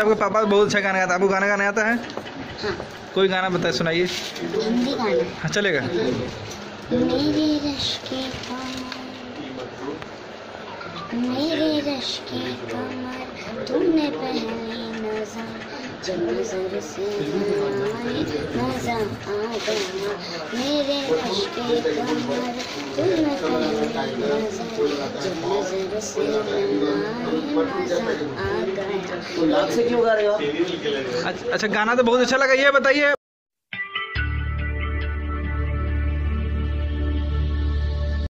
आपके पापा बहुत अच्छा गाना गाता है, आपको गाना गाना आता है? हाँ। कोई गाना बताए सुनाइए। हिंदी गाना। हाँ चलेगा। मेरे रश्क के कमर तुमने पहली नज़र जब नज़र से आए नज़र आ गया। मेरे रश्क के कमर तुमने पहली नज़र जब नज़र से आए नज़र आ गया। क्यों गा रहे हो? अच्छा गाना तो बहुत अच्छा लगा, ये बताइए।